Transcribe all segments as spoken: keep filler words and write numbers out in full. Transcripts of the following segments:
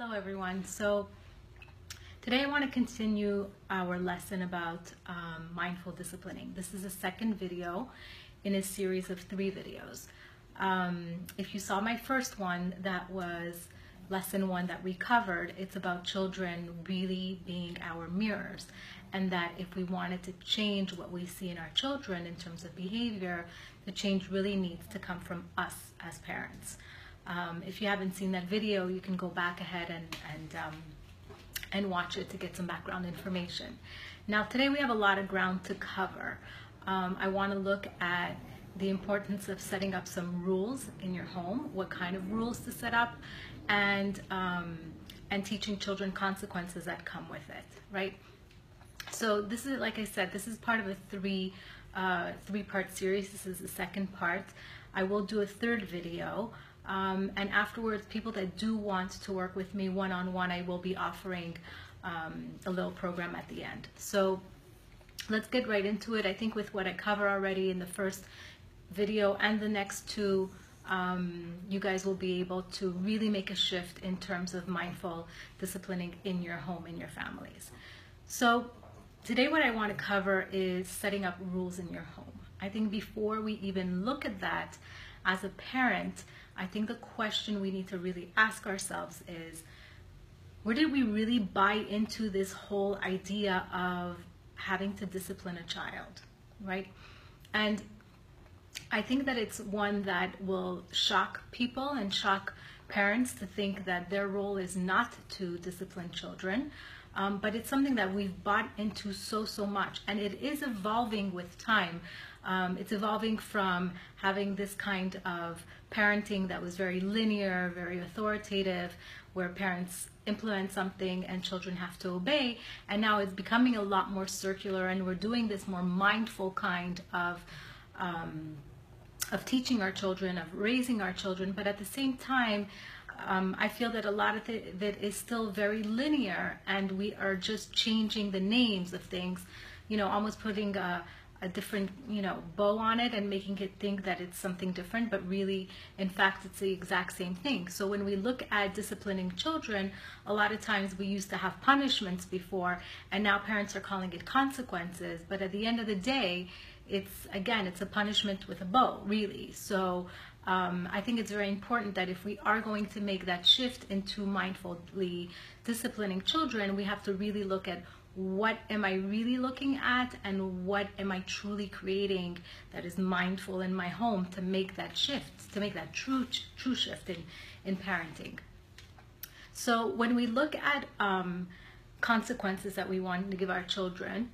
Hello everyone. So today I want to continue our lesson about um, mindful disciplining. This is the second video in a series of three videos. Um, if you saw my first one, that was lesson one that we covered. It's about children really being our mirrors, and that if we wanted to change what we see in our children in terms of behavior, the change really needs to come from us as parents. Um, if you haven't seen that video, you can go back ahead and, and, um, and watch it to get some background information. Now, today we have a lot of ground to cover. Um, I want to look at the importance of setting up some rules in your home, what kind of rules to set up, and, um, and teaching children consequences that come with it, right? So this is, like I said, this is part of a three, uh, three-part series. This is the second part. I will do a third video. Um, and afterwards, people that do want to work with me one-on-one, I will be offering um, a little program at the end. So let's get right into it. I think with what I cover already in the first video and the next two, um, you guys will be able to really make a shift in terms of mindful disciplining in your home, in your families. So today what I want to cover is setting up rules in your home. I think before we even look at that, as a parent, I think the question we need to really ask ourselves is, where did we really buy into this whole idea of having to discipline a child, right? And I think that it's one that will shock people and shock parents to think that their role is not to discipline children, um, but it's something that we've bought into so, so much, and it is evolving with time. Um, it's evolving from having this kind of parenting that was very linear, very authoritative, where parents implement something and children have to obey, and now it's becoming a lot more circular, and we're doing this more mindful kind of, um, of teaching our children, of raising our children, but at the same time, um, I feel that a lot of it that is still very linear, and we are just changing the names of things, you know, almost putting a a different, you know, bow on it and making it think that it's something different, but really, in fact, it's the exact same thing. So when we look at disciplining children, a lot of times we used to have punishments before, and now parents are calling it consequences, but at the end of the day, it's, again, it's a punishment with a bow, really. So um, I think it's very important that if we are going to make that shift into mindfully disciplining children, we have to really look at what am I really looking at and what am I truly creating that is mindful in my home to make that shift, to make that true true shift in, in parenting. So when we look at um, consequences that we want to give our children,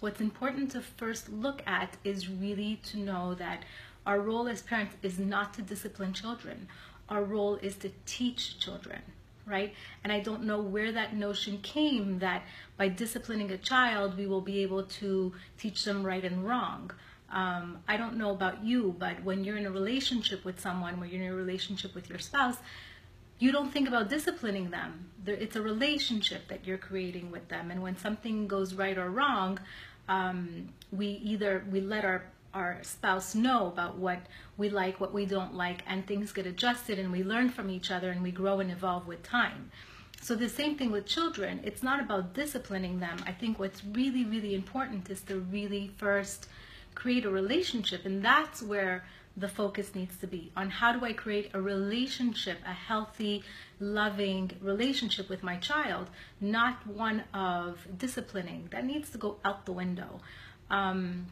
what's important to first look at is really to know that our role as parents is not to discipline children. Our role is to teach children. Right? And I don't know where that notion came that by disciplining a child, we will be able to teach them right and wrong. Um, I don't know about you, but when you're in a relationship with someone, when you're in a relationship with your spouse, you don't think about disciplining them. It's a relationship that you're creating with them. And when something goes right or wrong, um, we either, we let our our spouse know about what we like, what we don't like, and things get adjusted, and we learn from each other, and we grow and evolve with time. So the same thing with children. It's not about disciplining them. I think what's really, really important is to really first create a relationship, and that's where the focus needs to be, on how do I create a relationship, a healthy, loving relationship with my child, not one of disciplining. That needs to go out the window. Um,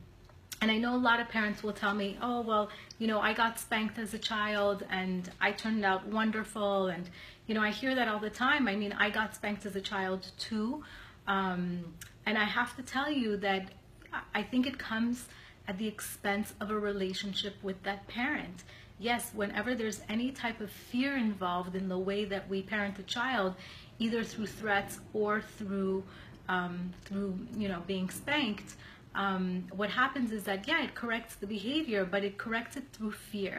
And I know a lot of parents will tell me, oh, well, you know, I got spanked as a child and I turned out wonderful. And, you know, I hear that all the time. I mean, I got spanked as a child too. Um, and I have to tell you that I think it comes at the expense of a relationship with that parent. Yes, whenever there's any type of fear involved in the way that we parent a child, either through threats or through, um, through you know, being spanked, Um, what happens is that, yeah, it corrects the behavior, but it corrects it through fear.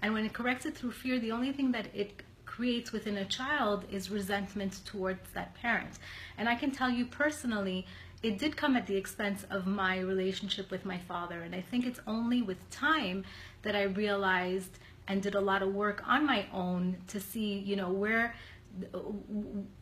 And when it corrects it through fear, the only thing that it creates within a child is resentment towards that parent. And I can tell you personally, it did come at the expense of my relationship with my father. And I think it's only with time that I realized and did a lot of work on my own to see, you know, where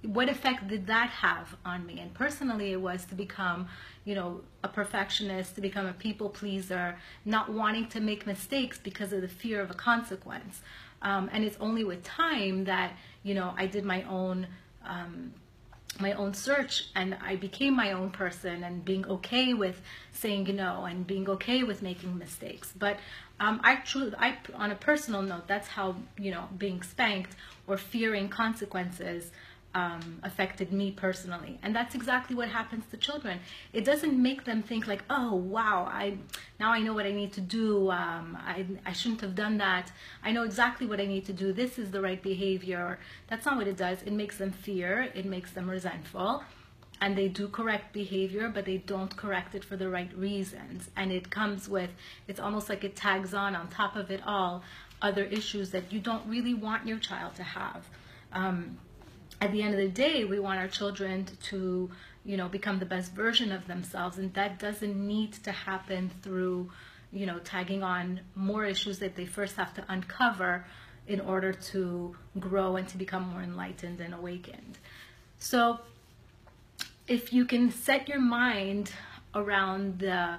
what effect did that have on me? And personally, it was to become, you know, a perfectionist, to become a people pleaser, not wanting to make mistakes because of the fear of a consequence. Um, and it's only with time that, you know, I did my own um, my own search, and I became my own person, and being okay with saying no, and being okay with making mistakes. But um, I truly, I on a personal note, that's how, you know, being spanked or fearing consequences um, affected me personally. And that's exactly what happens to children. It doesn't make them think like, oh wow, I now I know what I need to do. Um, I I shouldn't have done that. I know exactly what I need to do. This is the right behavior. That's not what it does. It makes them fear. It makes them resentful. And they do correct behavior, but they don't correct it for the right reasons. And it comes with, it's almost like it tags on on top of it all, other issues that you don't really want your child to have. Um, at the end of the day, we want our children to, you know, become the best version of themselves, and that doesn't need to happen through, you know, tagging on more issues that they first have to uncover in order to grow and to become more enlightened and awakened. So if you can set your mind around the,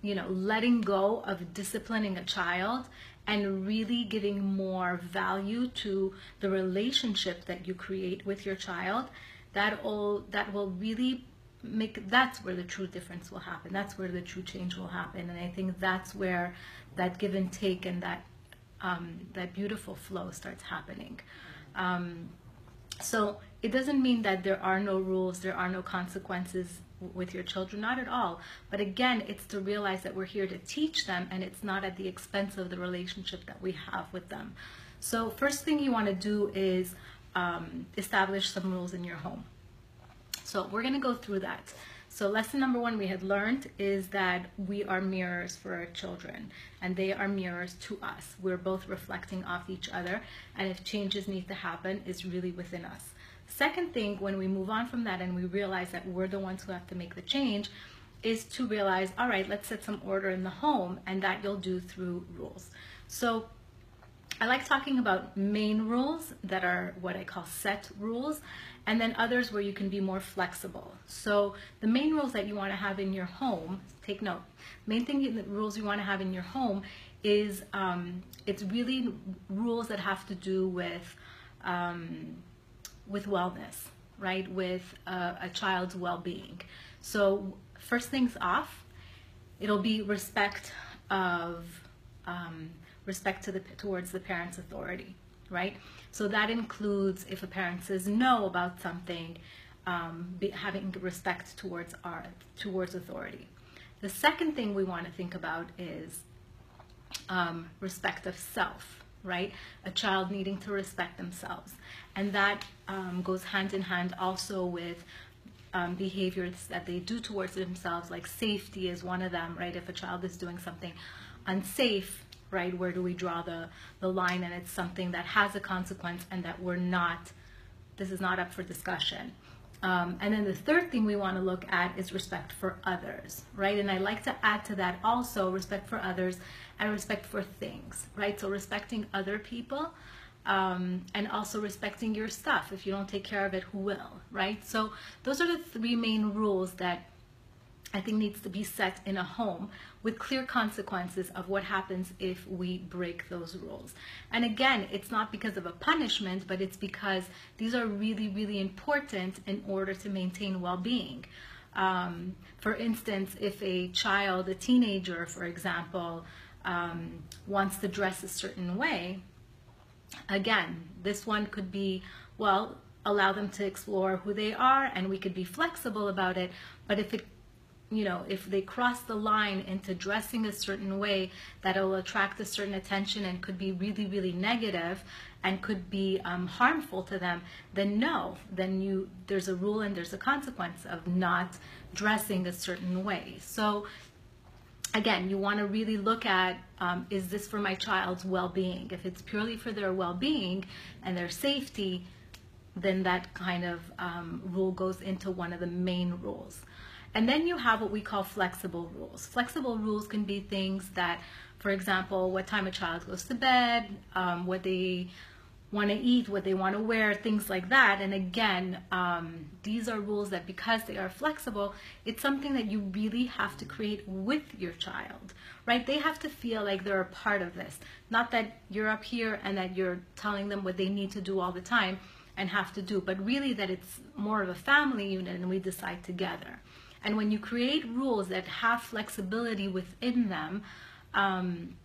you know, letting go of disciplining a child and really giving more value to the relationship that you create with your child, that all that will really make, that's where the true difference will happen. That's where the true change will happen. And I think that's where that give and take and that um, that beautiful flow starts happening. Um, so it doesn't mean that there are no rules, there are no consequences with your children, not at all. But again, it's to realize that we're here to teach them, and it's not at the expense of the relationship that we have with them. So first thing you want to do is um, establish some rules in your home. So we're going to go through that. So lesson number one we had learned is that we are mirrors for our children, and they are mirrors to us. We're both reflecting off each other, and if changes need to happen, it's really within us. Second thing, when we move on from that and we realize that we're the ones who have to make the change, is to realize, all right, let's set some order in the home, and that you'll do through rules. So I like talking about main rules that are what I call set rules, and then others where you can be more flexible. So the main rules that you want to have in your home, take note, main thing, the rules you want to have in your home is, um, it's really rules that have to do with, um, with wellness, right? With uh, a child's well-being. So first things off, it'll be respect of um, respect to the towards the parent's authority, right? So that includes if a parent says no about something, um, be, having respect towards our towards authority. The second thing we want to think about is um, respect of self, right? A child needing to respect themselves. And that um, goes hand in hand also with um, behaviors that they do towards themselves, like safety is one of them, right? If a child is doing something unsafe, right, where do we draw the, the line? And it's something that has a consequence and that we're not, this is not up for discussion. Um, and then the third thing we want to look at is respect for others, right? And I like to add to that also respect for others and respect for things, right? So respecting other people, um, and also respecting your stuff. If you don't take care of it, who will, right? So those are the three main rules that I think needs to be set in a home, with clear consequences of what happens if we break those rules. And again, it's not because of a punishment, but it's because these are really, really important in order to maintain well-being. Um, for instance, if a child, a teenager, for example, um, wants to dress a certain way, again, this one could be, well, allow them to explore who they are, and we could be flexible about it, but if it you know, if they cross the line into dressing a certain way that will attract a certain attention and could be really, really negative and could be um, harmful to them, then no, then you, there's a rule and there's a consequence of not dressing a certain way. So again, you want to really look at, um, is this for my child's well-being? If it's purely for their well-being and their safety, then that kind of um, rule goes into one of the main rules. And then you have what we call flexible rules. Flexible rules can be things that, for example, what time a child goes to bed, um, what they, want to eat, what they want to wear, things like that. And again, um, these are rules that, because they are flexible, it's something that you really have to create with your child, right? They have to feel like they're a part of this, not that you're up here and that you're telling them what they need to do all the time and have to do, but really that it's more of a family unit and we decide together. And when you create rules that have flexibility within them, um,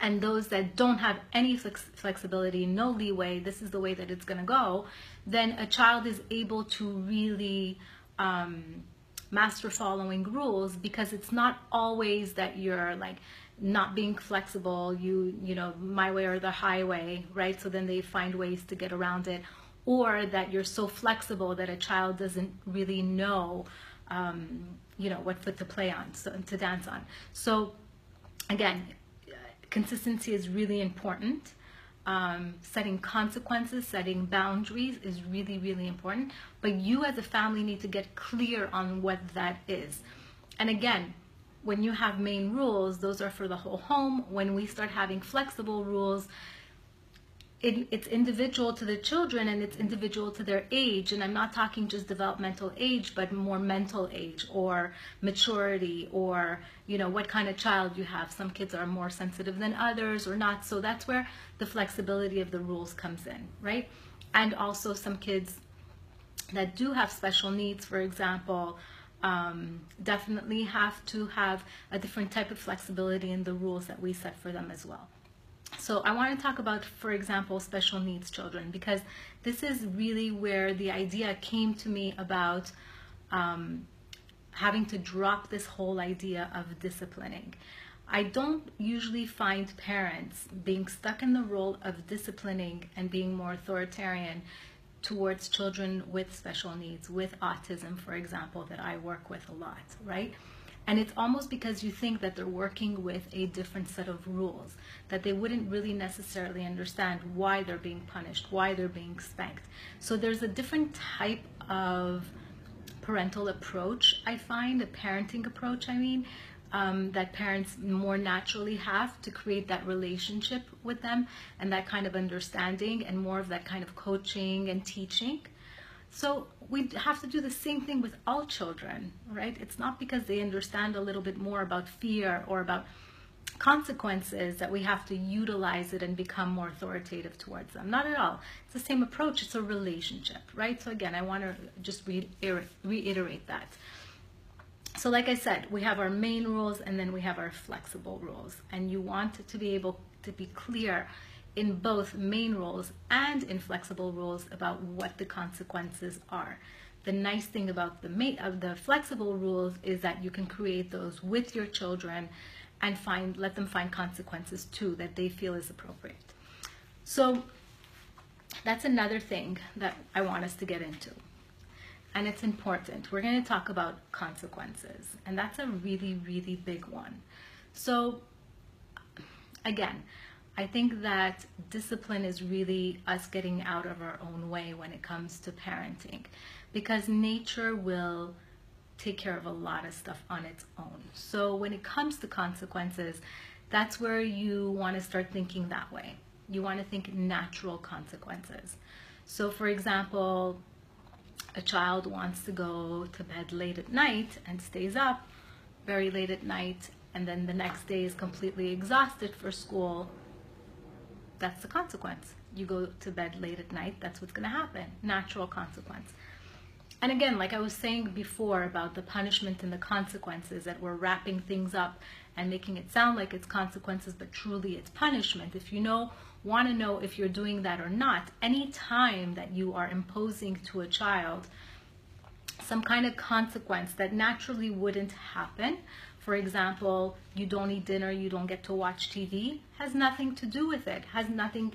and those that don't have any flex flexibility, no leeway, this is the way that it's going to go, then a child is able to really um, master following rules, because it's not always that you're like not being flexible, you, you know, my way or the highway, right? So then they find ways to get around it, or that you're so flexible that a child doesn't really know, um, you know, what foot to play on, so, to dance on. So again, consistency is really important. Um, setting consequences, setting boundaries is really, really important. But you as a family need to get clear on what that is. And again, when you have main rules, those are for the whole home. When we start having flexible rules, It, it's individual to the children and it's individual to their age. And I'm not talking just developmental age, but more mental age or maturity, or, you know, what kind of child you have. Some kids are more sensitive than others or not. So that's where the flexibility of the rules comes in, right? And also some kids that do have special needs, for example, um, definitely have to have a different type of flexibility in the rules that we set for them as well. So I want to talk about, for example, special needs children, because this is really where the idea came to me about um, having to drop this whole idea of disciplining. I don't usually find parents being stuck in the role of disciplining and being more authoritarian towards children with special needs, with autism, for example, that I work with a lot, right? And it's almost because you think that they're working with a different set of rules, that they wouldn't really necessarily understand why they're being punished, why they're being spanked. So there's a different type of parental approach, I find, a parenting approach, I mean, um, that parents more naturally have to create that relationship with them and that kind of understanding and more of that kind of coaching and teaching. So we have to do the same thing with all children, right? It's not because they understand a little bit more about fear or about consequences that we have to utilize it and become more authoritative towards them. Not at all. It's the same approach. It's a relationship, right? So again, I want to just reiterate that. So like I said, we have our main rules and then we have our flexible rules. And you want to be able to be clear in both main rules and in flexible rules about what the consequences are. The nice thing about the main, of the flexible rules is that you can create those with your children and find, let them find consequences too that they feel is appropriate. So that's another thing that I want us to get into. And it's important. We're going to talk about consequences, and that's a really, really big one. So again, I think that discipline is really us getting out of our own way when it comes to parenting, because nature will take care of a lot of stuff on its own. So when it comes to consequences, that's where you want to start thinking that way. You want to think natural consequences. So for example, a child wants to go to bed late at night and stays up very late at night, and then the next day is completely exhausted for school. That's the consequence. You go to bed late at night, that's what's going to happen. Natural consequence. And again, like I was saying before about the punishment and the consequences, that we're wrapping things up and making it sound like it's consequences, but truly it's punishment. If you know, want to know if you're doing that or not, any time that you are imposing to a child some kind of consequence that naturally wouldn't happen, for example, you don't eat dinner, you don't get to watch T V, has nothing to do with it, has nothing,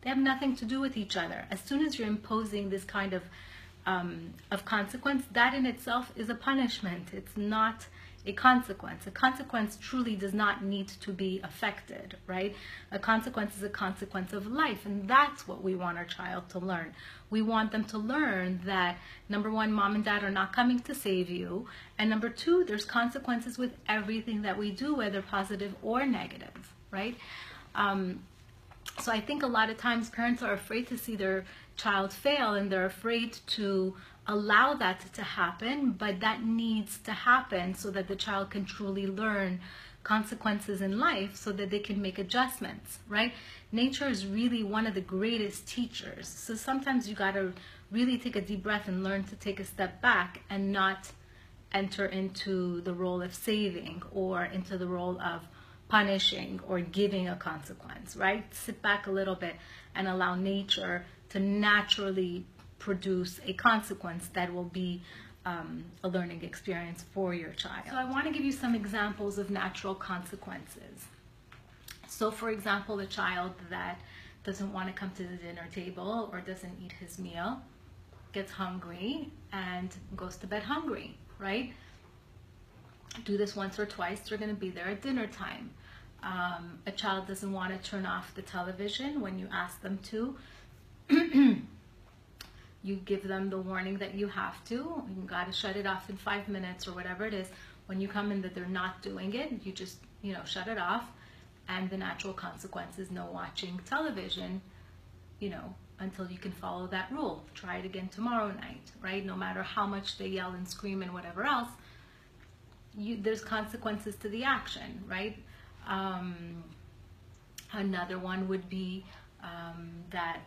they have nothing to do with each other. As soon as you're imposing this kind of, um, of consequence, that in itself is a punishment. It's not a consequence. A consequence truly does not need to be affected, right? A consequence is a consequence of life, and that's what we want our child to learn. We want them to learn that, number one, mom and dad are not coming to save you, and number two, there's consequences with everything that we do, whether positive or negative, right? Um, So I think a lot of times parents are afraid to see their child fail, and they're afraid to allow that to happen, but that needs to happen so that the child can truly learn consequences in life so that they can make adjustments, right? Nature is really one of the greatest teachers. So sometimes you gotta really take a deep breath and learn to take a step back and not enter into the role of saving or into the role of punishing or giving a consequence, right? Sit back a little bit and allow nature to naturally produce a consequence that will be um, a learning experience for your child. So I want to give you some examples of natural consequences. So for example, a child that doesn't want to come to the dinner table or doesn't eat his meal, gets hungry and goes to bed hungry, right? Do this once or twice, they're going to be there at dinner time. Um, a child doesn't want to turn off the television when you ask them to. You give them the warning that you have to. You got to shut it off in five minutes or whatever it is. When you come in that they're not doing it, you just, you know, shut it off. And the natural consequence is no watching television, you know, until you can follow that rule. Try it again tomorrow night, right? No matter how much they yell and scream and whatever else, you, there's consequences to the action, right? Um, another one would be um, that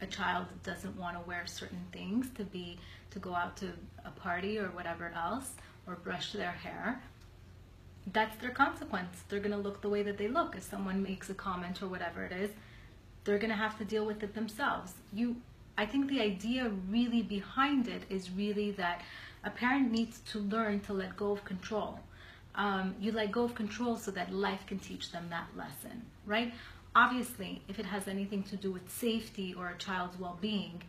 a child doesn't want to wear certain things to be to go out to a party or whatever else, or brush their hair. That's their consequence. They're going to look the way that they look. If someone makes a comment or whatever it is, they're going to have to deal with it themselves. You, I think the idea really behind it is really that a parent needs to learn to let go of control. Um, you let go of control so that life can teach them that lesson, right? Obviously, if it has anything to do with safety or a child's well-being,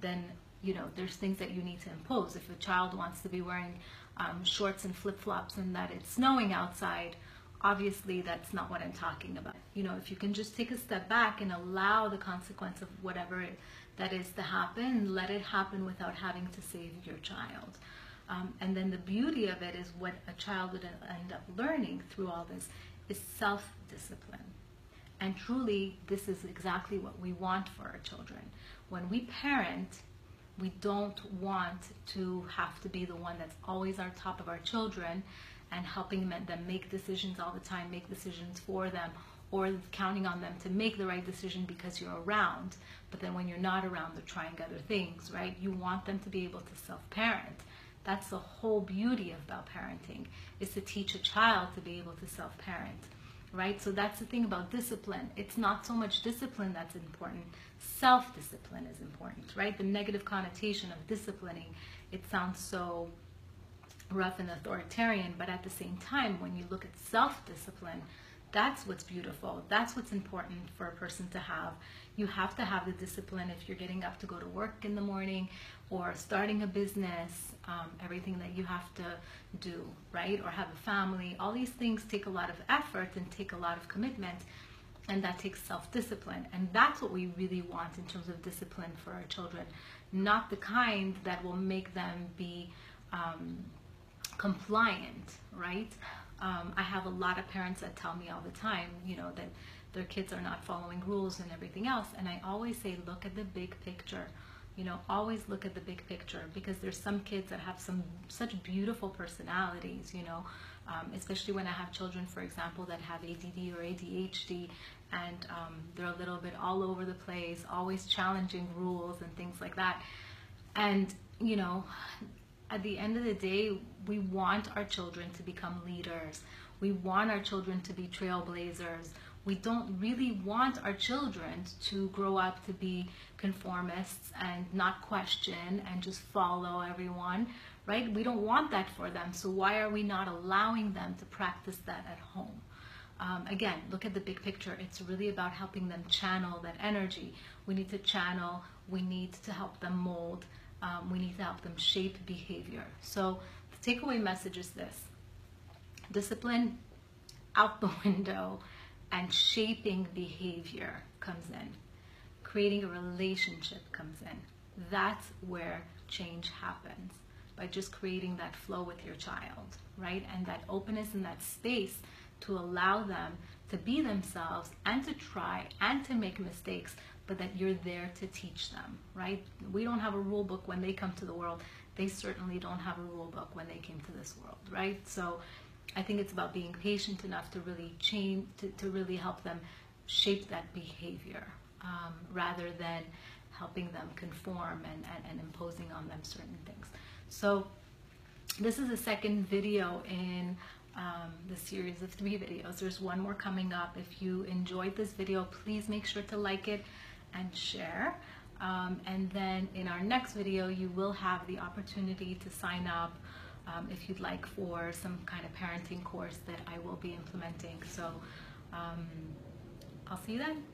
then, you know, there's things that you need to impose. If a child wants to be wearing um, shorts and flip-flops and that it's snowing outside, obviously that's not what I'm talking about. You know, if you can just take a step back and allow the consequence of whatever it, that is to happen, let it happen without having to save your child. Um, and then the beauty of it is what a child would end up learning through all this is self-discipline. And truly, this is exactly what we want for our children. When we parent, we don't want to have to be the one that's always on top of our children and helping them make decisions all the time, make decisions for them, or counting on them to make the right decision because you're around. But then when you're not around, they're trying other things, right? You want them to be able to self-parent. That's the whole beauty about parenting, is to teach a child to be able to self-parent, right? So that's the thing about discipline. It's not so much discipline that's important. Self-discipline is important, right? The negative connotation of disciplining, it sounds so rough and authoritarian, but at the same time, when you look at self-discipline, that's what's beautiful. That's what's important for a person to have. You have to have the discipline if you're getting up to go to work in the morning or starting a business, um, everything that you have to do, right? Or have a family. All these things take a lot of effort and take a lot of commitment, and that takes self-discipline. And that's what we really want in terms of discipline for our children, not the kind that will make them be um, compliant, right? Um, I have a lot of parents that tell me all the time, you know, that their kids are not following rules and everything else. And I always say, look at the big picture. You know, always look at the big picture, because there's some kids that have some such beautiful personalities, you know, um, especially when I have children, for example, that have A D D or A D H D, and um, they're a little bit all over the place, always challenging rules and things like that. And, you know, at the end of the day, we want our children to become leaders. We want our children to be trailblazers. We don't really want our children to grow up to be conformists and not question and just follow everyone, right? We don't want that for them. So why are we not allowing them to practice that at home? Um, again, look at the big picture. It's really about helping them channel that energy. We need to channel. We need to help them mold. Um, we need to help them shape behavior. So the takeaway message is this: discipline out the window, and shaping behavior comes in. Creating a relationship comes in. That's where change happens, by just creating that flow with your child, right? And that openness and that space to allow them to be themselves and to try and to make mistakes, but that you're there to teach them, right? We don't have a rule book when they come to the world. They certainly don't have a rule book when they came to this world, right? So I think it's about being patient enough to really change, to, to really help them shape that behavior, um, rather than helping them conform and, and, and imposing on them certain things. So this is the second video in um, the series of three videos. There's one more coming up. If you enjoyed this video, please make sure to like it and share. Um, and then in our next video, you will have the opportunity to sign up um, if you'd like for some kind of parenting course that I will be implementing. So um, I'll see you then.